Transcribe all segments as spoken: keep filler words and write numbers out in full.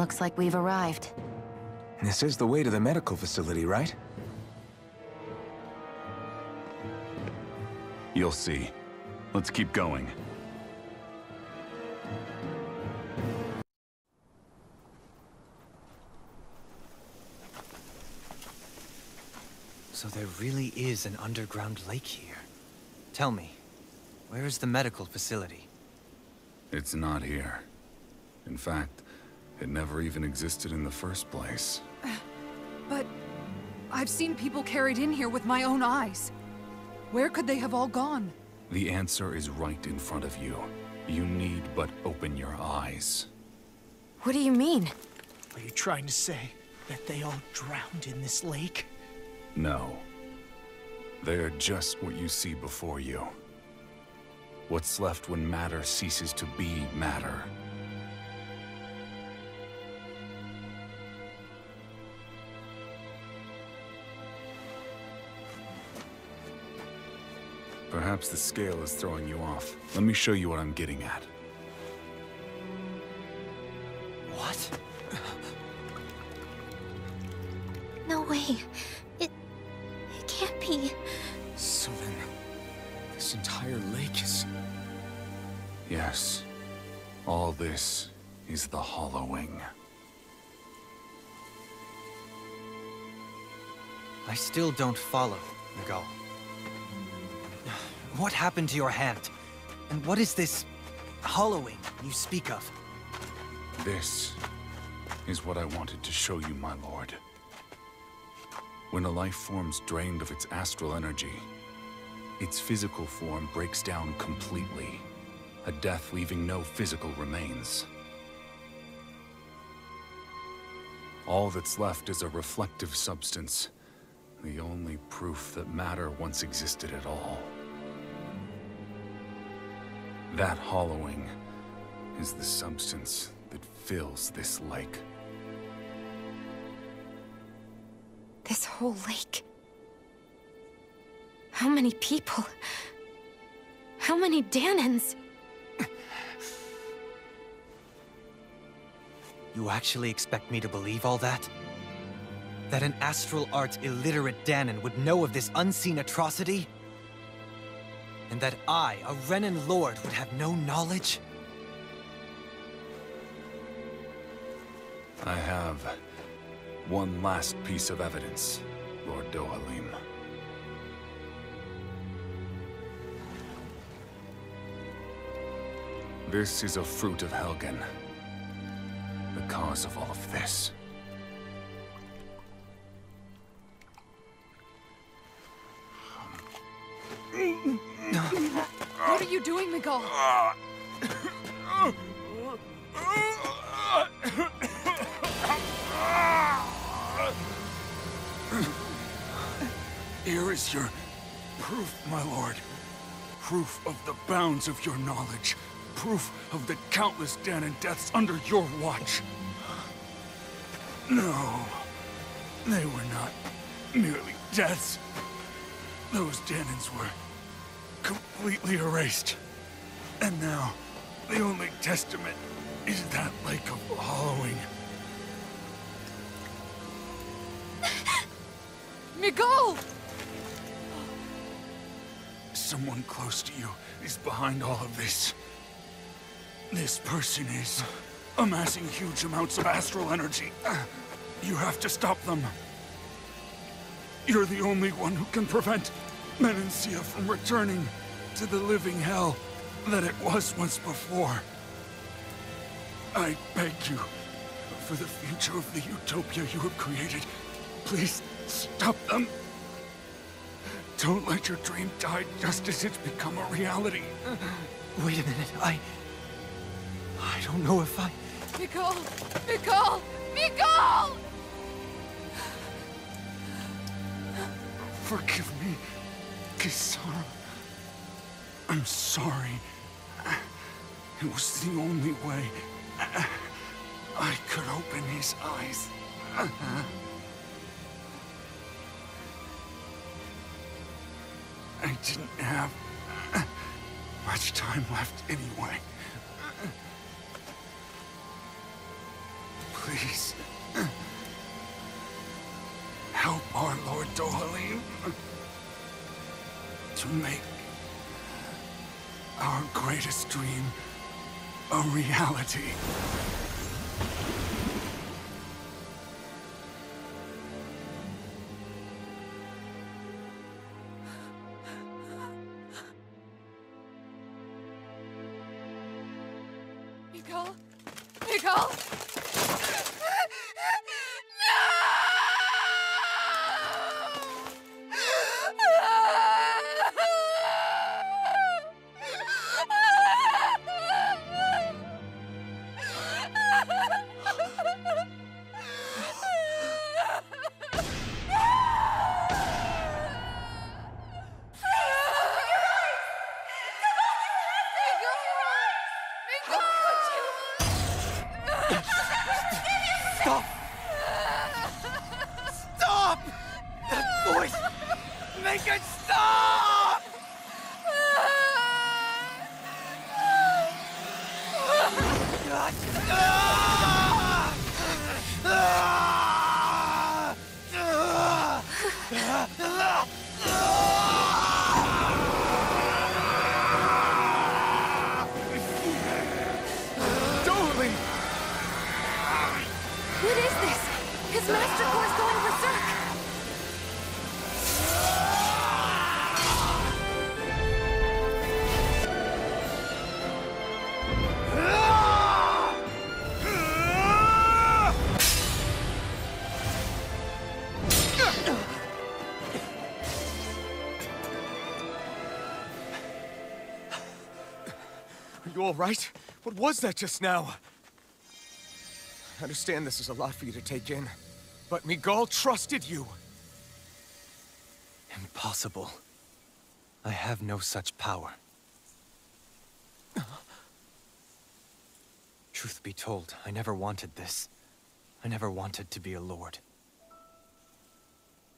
Looks like we've arrived. This is the way to the medical facility, right? You'll see. Let's keep going. So there really is an underground lake here. Tell me, where is the medical facility? It's not here. In fact, it never even existed in the first place. But I've seen people carried in here with my own eyes. Where could they have all gone? The answer is right in front of you. You need but open your eyes. What do you mean? Are you trying to say that they all drowned in this lake? No. They are just what you see before you. What's left when matter ceases to be matter. Perhaps the scale is throwing you off. Let me show you what I'm getting at. What? No way. It... it can't be. So then, this entire lake is... Yes. All this is the hollowing. I still don't follow, Miguel. What happened to your hand? And what is this hollowing you speak of? This is what I wanted to show you, my lord. When a life form's drained of its astral energy, its physical form breaks down completely, a death leaving no physical remains. All that's left is a reflective substance, the only proof that matter once existed at all. That hollowing is the substance that fills this lake. This whole lake. How many people? How many Dahnans? You actually expect me to believe all that? That an astral arts illiterate Danan would know of this unseen atrocity? And that I, a Renan lord, would have no knowledge? I have one last piece of evidence, Lord Dohalim. This is a fruit of Helgen, the cause of all of this. What are you doing, Miguel? Here is your proof, my lord. Proof of the bounds of your knowledge. Proof of the countless Danan deaths under your watch. No, they were not merely deaths. Those Dahnans were completely erased. And now, the only testament is that lake of hollowing. Miguel! Someone close to you is behind all of this. This person is amassing huge amounts of astral energy. You have to stop them. You're the only one who can prevent Menencia from returning to the living hell that it was once before. I beg you, for the future of the utopia you have created, please stop them. Don't let your dream die just as it's become a reality. Wait a minute, I... I don't know if I... Nicole! Nicole! Nicole! Forgive me, Kisara. I'm sorry. It was the only way I could open his eyes. I didn't have much time left anyway. Please. Help our Lord Dohalim to make our greatest dream a reality. Nicole? Nicole? All right? What was that just now? I understand this is a lot for you to take in, but Migal trusted you. Impossible. I have no such power. Truth be told, I never wanted this. I never wanted to be a lord.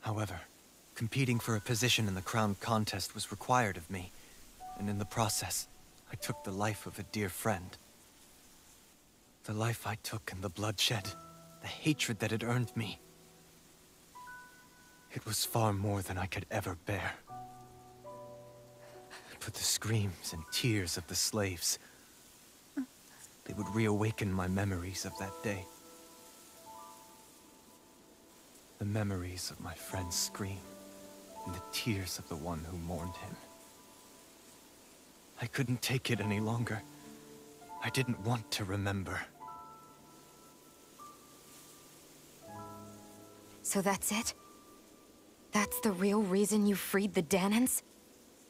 However, competing for a position in the crown contest was required of me, and in the process, I took the life of a dear friend. The life I took and the bloodshed, the hatred that it earned me. It was far more than I could ever bear. But the screams and tears of the slaves, they would reawaken my memories of that day. The memories of my friend's scream and the tears of the one who mourned him. I couldn't take it any longer. I didn't want to remember. So that's it? That's the real reason you freed the Dahnans?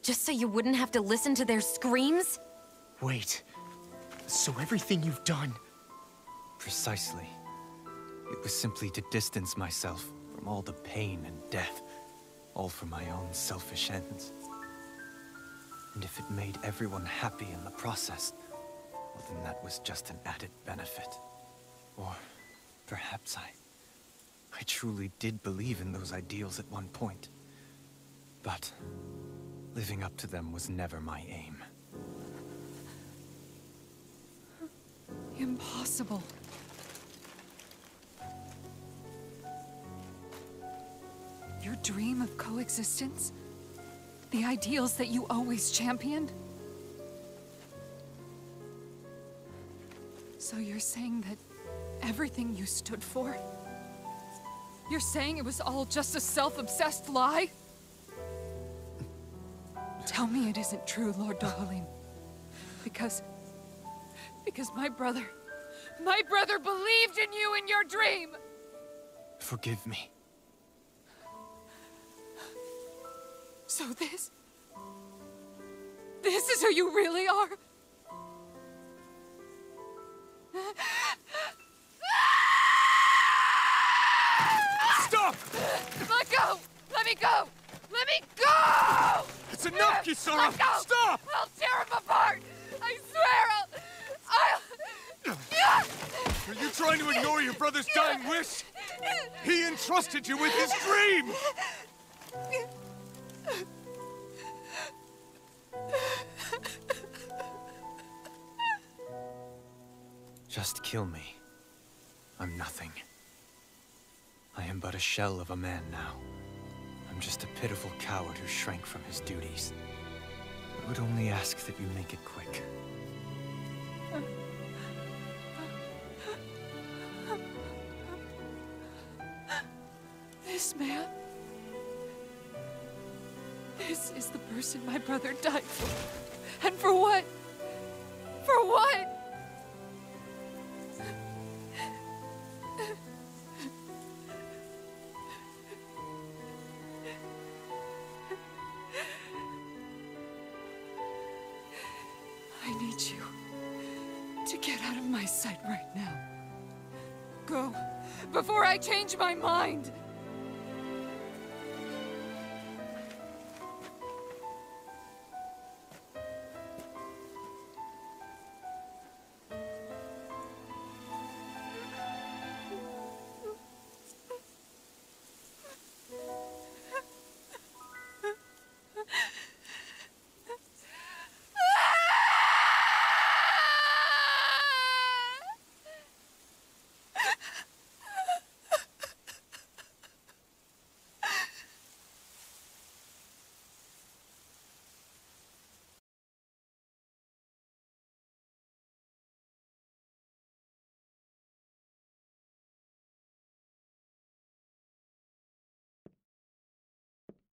Just so you wouldn't have to listen to their screams? Wait. So everything you've done... Precisely. It was simply to distance myself from all the pain and death, all for my own selfish ends. And if it made everyone happy in the process, well, then that was just an added benefit. Or perhaps I... I truly did believe in those ideals at one point. But living up to them was never my aim. Impossible. Your dream of coexistence? The ideals that you always championed? So you're saying that everything you stood for? You're saying it was all just a self-obsessed lie? Tell me it isn't true, Lord Dohalim. Because... because my brother... my brother believed in you and your dream! Forgive me. So this... this is who you really are? Stop! Let go! Let me go! Let me go! It's enough, Kisara! Let go! Stop! I'll tear him apart! I swear I'll... I'll... Are you trying to ignore your brother's dying wish? He entrusted you with his dream! Just kill me, I'm nothing. I am but a shell of a man now. I'm just a pitiful coward who shrank from his duties. I would only ask that you make it quick. This man... This is the person my brother died for. And for what? For what? I change my mind!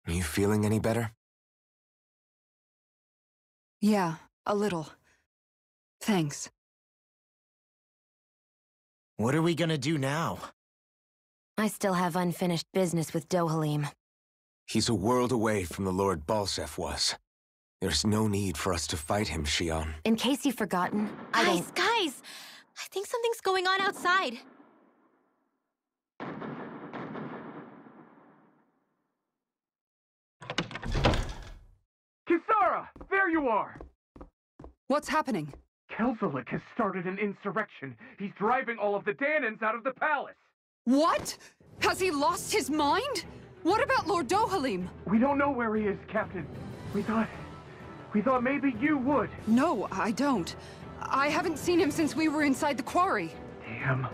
Are you feeling any better? Yeah, a little. Thanks. What are we gonna do now? I still have unfinished business with Dohalim. He's a world away from the Lord Balsef was. There's no need for us to fight him, Shion. In case you've forgotten, I Guys, don't... guys! I think something's going on outside. Kisara! There you are! What's happening? Kelzalik has started an insurrection. He's driving all of the Dahnans out of the palace. What? Has he lost his mind? What about Lord Dohalim? We don't know where he is, Captain. We thought... we thought maybe you would. No, I don't. I haven't seen him since we were inside the quarry. Damn.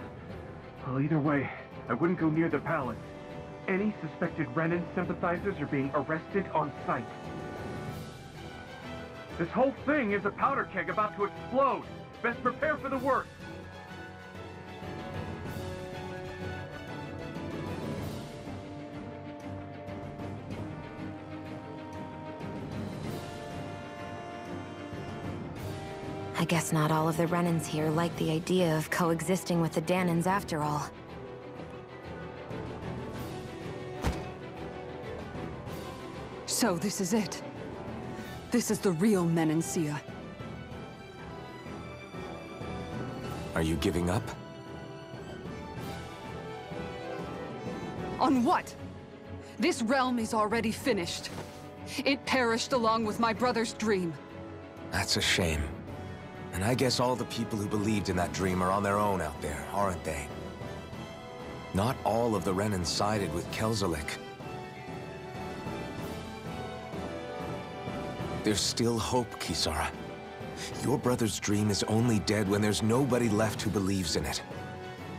Well, either way, I wouldn't go near the palace. Any suspected Renan sympathizers are being arrested on sight. This whole thing is a powder keg about to explode. Best prepare for the worst. I guess not all of the Renans here like the idea of coexisting with the Dahnans after all. So this is it. This is the real Menencia. Are you giving up? On what? This realm is already finished. It perished along with my brother's dream. That's a shame. And I guess all the people who believed in that dream are on their own out there, aren't they? Not all of the Renans sided with Kelzalik. There's still hope, Kisara. Your brother's dream is only dead when there's nobody left who believes in it.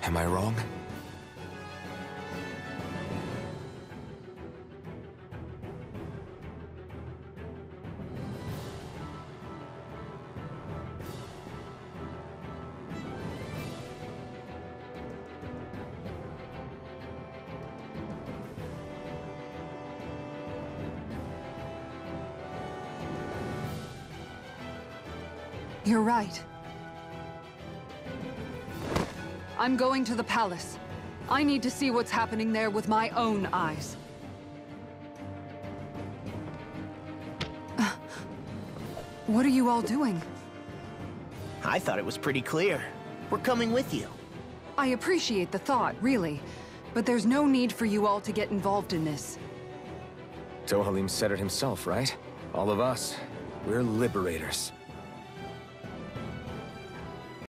Am I wrong? You're right. I'm going to the palace. I need to see what's happening there with my own eyes. Uh, what are you all doing? I thought it was pretty clear. We're coming with you. I appreciate the thought, really. But there's no need for you all to get involved in this. Dohalim said it himself, right? All of us. We're liberators.